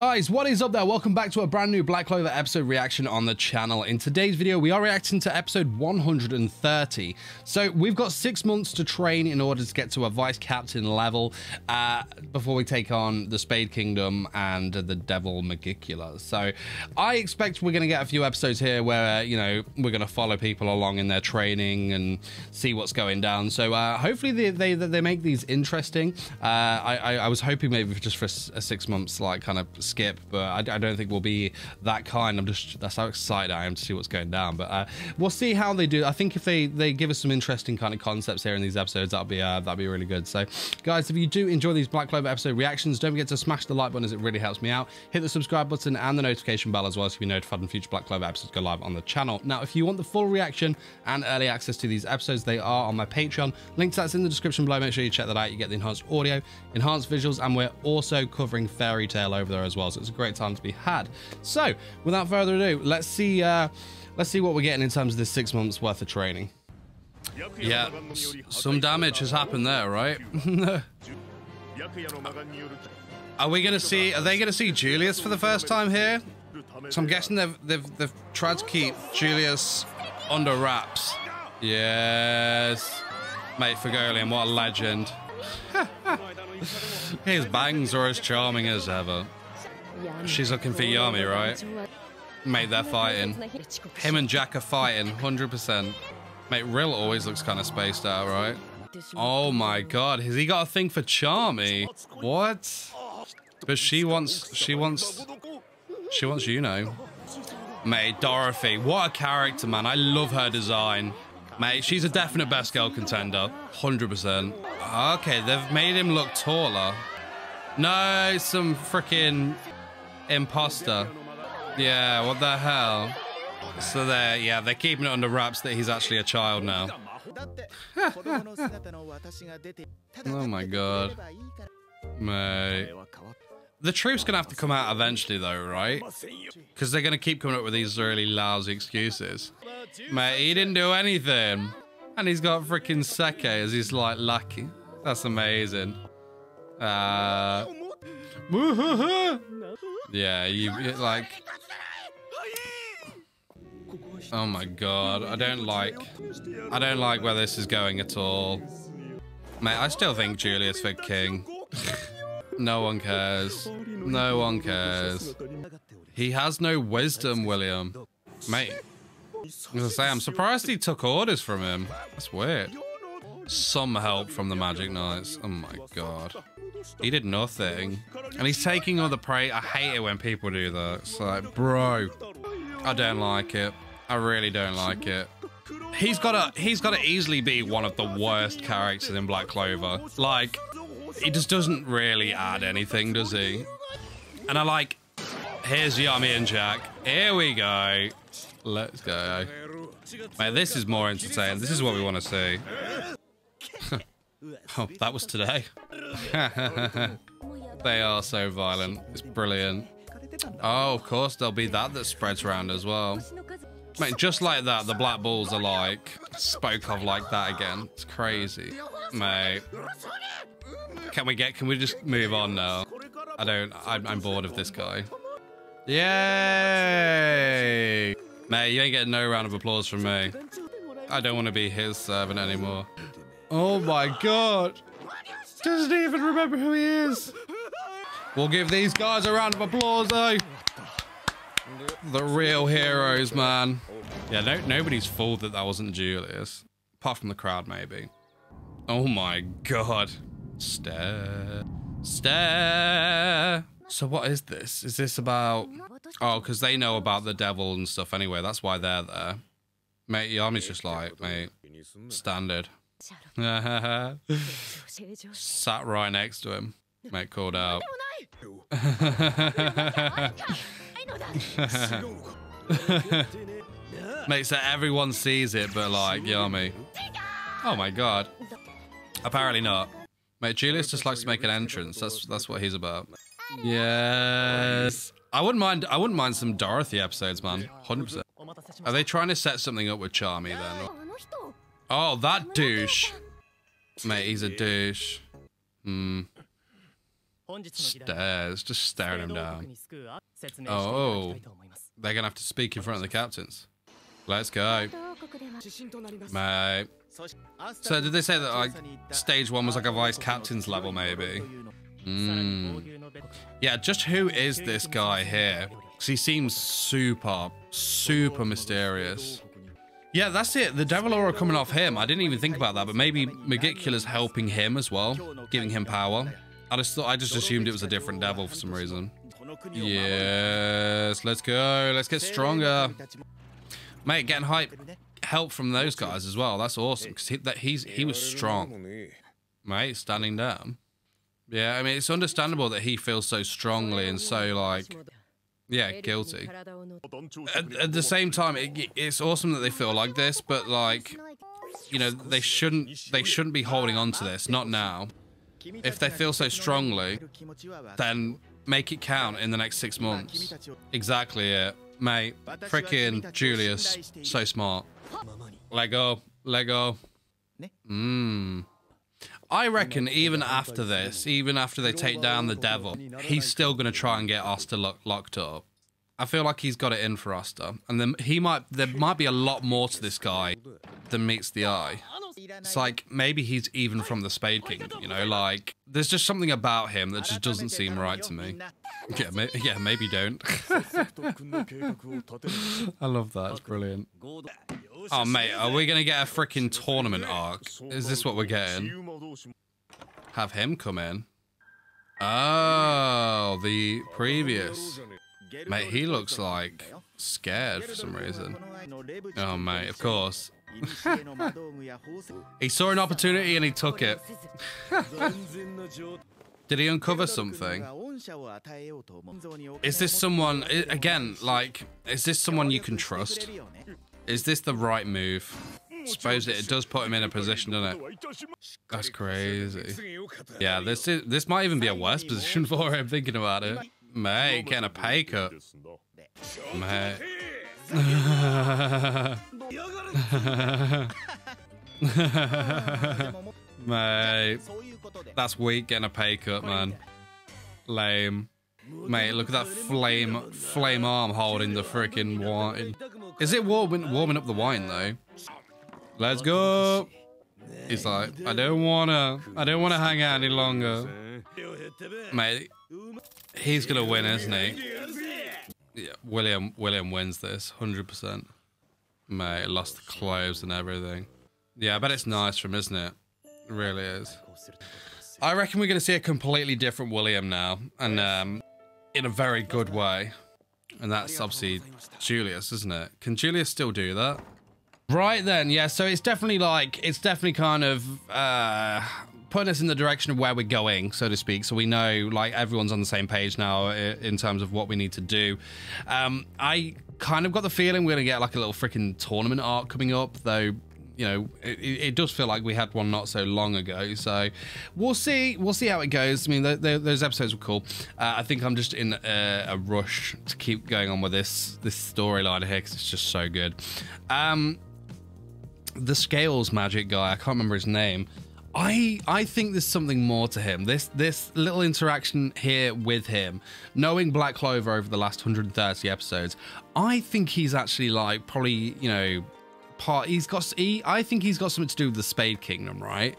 Guys, what is up there? Welcome back to a brand new Black Clover episode reaction on the channel. In today's video, we are reacting to episode 130. So we've got 6 months to train in order to get to a vice captain level before we take on the Spade Kingdom and the devil Megicula. So I expect we're going to get a few episodes here where, you know, we're going to follow people along in their training and see what's going down. So hopefully they make these interesting. I was hoping maybe just for a 6 months, like, kind of skip, but I don't think we'll be that kind. That's how excited I am to see what's going down, but we'll see how they do. I think if they give us some interesting kind of concepts here in these episodes, that'll be really good. So guys, if you do enjoy these Black Clover episode reactions, don't forget to smash the like button, as it really helps me out. Hit the subscribe button and the notification bell as well, so you'll be notified when future Black Clover episodes go live on the channel. Now, if you want the full reaction and early access to these episodes, they are on my Patreon. Link to that's in the description below. Make sure you check that out. You get the enhanced audio, enhanced visuals, and we're also covering Fairy Tail over there as well, so it's a great time to be had. So without further ado, let's see what we're getting in terms of this 6 months worth of training. Yeah, some damage has happened there, right? are they gonna see Julius for the first time here? So I'm guessing they've tried to keep Julius under wraps. Yes, mate, Fergolian, what a legend. His bangs are as charming as ever. She's looking for Yami, right? Mate, they're fighting. Him and Jack are fighting, 100%. Mate, Ril always looks kind of spaced out, right? Oh my God, has he got a thing for Charmy? What? But she wants, you know. Mate, Dorothy, what a character, man. I love her design. Mate, she's a definite best girl contender, 100%. Okay, they've made him look taller. No, some freaking imposter. Yeah, what the hell? So they're keeping it under wraps that he's actually a child now. Oh my God, mate. The truth's gonna have to come out eventually though, right? Because they're gonna keep coming up with these really lousy excuses. Mate, he didn't do anything, and he's got freaking sake as he's like lucky. That's amazing. Yeah, like. Oh my God, I don't like where this is going at all. Mate, I still think Julius for king. No one cares. No one cares. He has no wisdom, William. Mate, I'm surprised he took orders from him. That's weird. Some help from the Magic Knights. Oh my God. He did nothing. And he's taking all the prey. I hate it when people do that. It's like, bro, I don't like it. I really don't like it. He's gotta easily be one of the worst characters in Black Clover. Like, he just doesn't really add anything, does he? And I like, here's Yami and Jack. Here we go. Let's go. Mate, this is more entertaining. This is what we want to see. Oh, that was today. They are so violent. It's brilliant. Oh, of course, there'll be that spreads around as well. Mate, just like that, the Black Bulls are like spoke of like that again. It's crazy, mate. Can we just move on now? I'm bored of this guy. Yay! Mate, you ain't getting no round of applause from me. I don't want to be his servant anymore. Oh my God. Doesn't even remember who he is. We'll give these guys a round of applause, though. The real heroes, man. Yeah, no, nobody's fooled that wasn't Julius. Apart from the crowd, maybe. Oh my God. Stare. Stare. So what is this? Is this about... Oh, because they know about the devil and stuff anyway. That's why they're there. Mate, Yami's just like, mate, standard. Sat right next to him. Mate, called out. Mate, so everyone sees it, but like, Yami. Oh my God. Apparently not. Mate, Julius just likes to make an entrance. That's what he's about. Yes. I wouldn't mind some Dorothy episodes, man. 100%. Are they trying to set something up with Charmy then? Oh, that douche. Mate, he's a douche. Stares, just staring him down. Oh, they're gonna have to speak in front of the captains. Let's go, mate. So did they say that like stage one was like a vice captain's level, maybe? Yeah, just who is this guy here? Because he seems super, super mysterious. Yeah, that's it. The devil aura coming off him. I didn't even think about that, but maybe Megicula's helping him as well, giving him power. I just assumed it was a different devil for some reason. Yes, let's go. Let's get stronger. Mate, getting hype. Help from those guys as well. That's awesome. Because he was strong. Mate, standing down. Yeah, I mean, it's understandable that he feels so strongly and so, like, yeah, guilty. At the same time, it's awesome that they feel like this, but, like, you know, they shouldn't be holding on to this. Not now. If they feel so strongly, then make it count in the next 6 months. Exactly it. Mate, freaking Julius. So smart. Let go. Let go. I reckon even after this, even after they take down the devil, he's still going to try and get Asta locked up. I feel like he's got it in for Asta. And then there might be a lot more to this guy than meets the eye. It's like, maybe he's even from the Spade Kingdom, you know, like, there's just something about him that just doesn't seem right to me. Yeah, maybe don't. I love that, it's brilliant. Oh, mate, are we going to get a freaking tournament arc? Is this what we're getting? Have him come in. Oh, the previous. Mate, he looks, like, scared for some reason. Oh, mate, of course. He saw an opportunity and he took it. Did he uncover something? Is this someone, again, like, is this someone you can trust? Is this the right move? Suppose it does put him in a position, doesn't it? That's crazy. Yeah, this might even be a worse position for him, thinking about it. Mate, getting a pay cut. Mate. Mate. That's weak, getting a pay cut, man. Lame. Mate, look at that flame arm holding the freaking wine. Is it warming up the wine, though? Let's go. He's like, I don't wanna hang out any longer. Mate, he's gonna win, isn't he? Yeah, William wins this, 100%. Mate, lost the clothes and everything. Yeah, I bet it's nice from, isn't it? It really is. I reckon we're gonna see a completely different William now, and in a very good way. And that's obviously Julius, isn't it? Can Julius still do that? Right then, yeah. So it's definitely like, it's definitely kind of putting us in the direction of where we're going, so to speak. So we know, like, everyone's on the same page now in terms of what we need to do. I kind of got the feeling we're gonna get like a little freaking tournament arc coming up, though. You know, it does feel like we had one not so long ago. So we'll see how it goes. I mean, those episodes were cool. I think I'm just in a rush to keep going on with this storyline here because it's just so good. The scales magic guy, I can't remember his name. I think there's something more to him. This little interaction here with him, knowing Black Clover over the last 130 episodes, I think he's actually, like, probably, you know, I think he's got something to do with the Spade Kingdom, right?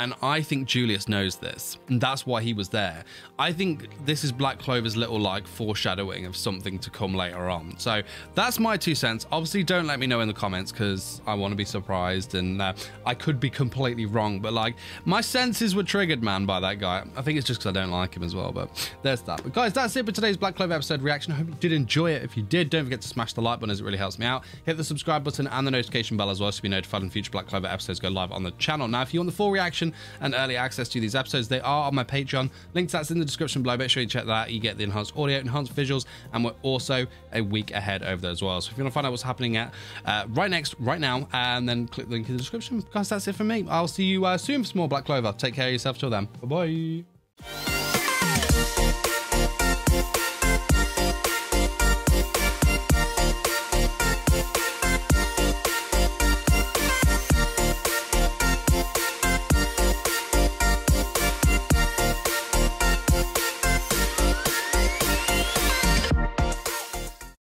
And I think Julius knows this, and that's why he was there. I think this is Black Clover's little, like, foreshadowing of something to come later on. So that's my 2 cents. Obviously, don't let me know in the comments because I want to be surprised, and I could be completely wrong. But, like, my senses were triggered, man, by that guy. I think it's just because I don't like him as well, but there's that. But, guys, that's it for today's Black Clover episode reaction. I hope you did enjoy it. If you did, don't forget to smash the like button as it really helps me out. Hit the subscribe button and the notification bell as well so you'll be notified when future Black Clover episodes go live on the channel. Now, if you want the full reaction and early access to these episodes, they are on my Patreon. Link to that's in the description below. Make sure you check that out. You get the enhanced audio, enhanced visuals, and we're also a week ahead over there as well. So if you want to find out what's happening at right now, and then click the link in the description. Guys, that's it for me. I'll see you soon for some more Black Clover. Take care of yourself till then. Bye-bye.